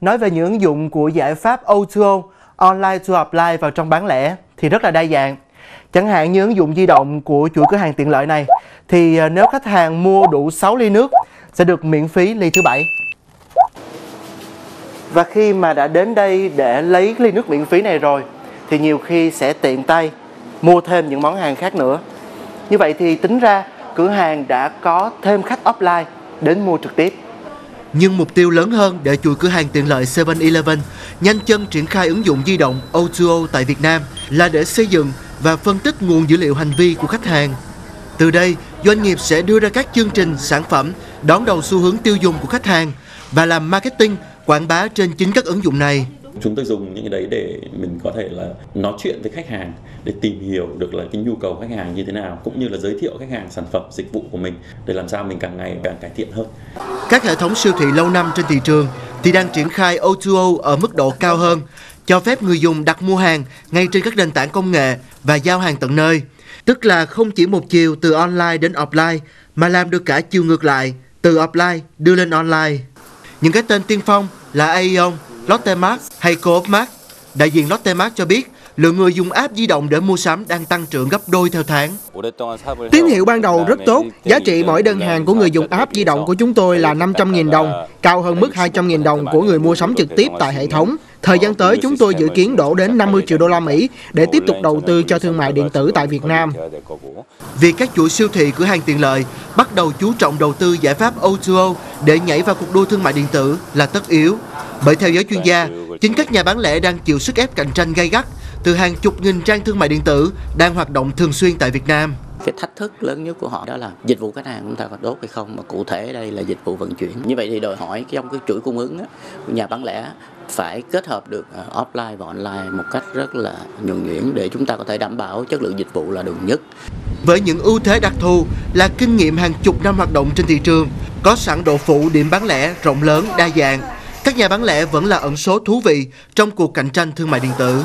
Nói về những ứng dụng của giải pháp O2O, Online to Offline vào trong bán lẻ thì rất là đa dạng. Chẳng hạn như ứng dụng di động của chuỗi cửa hàng tiện lợi này thì nếu khách hàng mua đủ 6 ly nước sẽ được miễn phí ly thứ 7. Và khi mà đã đến đây để lấy ly nước miễn phí này rồi thì nhiều khi sẽ tiện tay mua thêm những món hàng khác nữa. Như vậy thì tính ra cửa hàng đã có thêm khách offline đến mua trực tiếp. Nhưng mục tiêu lớn hơn để chuỗi cửa hàng tiện lợi 7-Eleven nhanh chân triển khai ứng dụng di động O2O tại Việt Nam là để xây dựng và phân tích nguồn dữ liệu hành vi của khách hàng. Từ đây, doanh nghiệp sẽ đưa ra các chương trình, sản phẩm đón đầu xu hướng tiêu dùng của khách hàng và làm marketing, quảng bá trên chính các ứng dụng này. Chúng tôi dùng những cái đấy để mình có thể là nói chuyện với khách hàng, để tìm hiểu được là cái nhu cầu khách hàng như thế nào, cũng như là giới thiệu khách hàng sản phẩm, dịch vụ của mình để làm sao mình càng ngày càng cải thiện hơn. Các hệ thống siêu thị lâu năm trên thị trường thì đang triển khai O2O ở mức độ cao hơn, cho phép người dùng đặt mua hàng ngay trên các nền tảng công nghệ và giao hàng tận nơi. Tức là không chỉ một chiều từ online đến offline, mà làm được cả chiều ngược lại, từ offline đưa lên online. Những cái tên tiên phong là Aeon, Lotte Mart hay Coopmart. Đại diện Lotte Mart cho biết, lượng người dùng app di động để mua sắm đang tăng trưởng gấp đôi theo tháng. Tín hiệu ban đầu rất tốt, giá trị mỗi đơn hàng của người dùng app di động của chúng tôi là 500.000 đồng, cao hơn mức 200.000 đồng của người mua sắm trực tiếp tại hệ thống. Thời gian tới, chúng tôi dự kiến đổ đến 50 triệu đô la Mỹ để tiếp tục đầu tư cho thương mại điện tử tại Việt Nam. Việc các chuỗi siêu thị, cửa hàng tiện lợi bắt đầu chú trọng đầu tư giải pháp O2O để nhảy vào cuộc đua thương mại điện tử là tất yếu. Bởi theo giới chuyên gia, chính các nhà bán lẻ đang chịu sức ép cạnh tranh gay gắt từ hàng chục nghìn trang thương mại điện tử đang hoạt động thường xuyên tại Việt Nam. Cái thách thức lớn nhất của họ đó là dịch vụ khách hàng chúng ta có tốt hay không, mà cụ thể đây là dịch vụ vận chuyển. Như vậy thì đòi hỏi trong cái chuỗi cung ứng, nhà bán lẻ phải kết hợp được offline và online một cách rất là nhuần nhuyễn để chúng ta có thể đảm bảo chất lượng dịch vụ là đồng nhất. Với những ưu thế đặc thù là kinh nghiệm hàng chục năm hoạt động trên thị trường, có sẵn độ phụ điểm bán lẻ rộng lớn, đa dạng, các nhà bán lẻ vẫn là ẩn số thú vị trong cuộc cạnh tranh thương mại điện tử.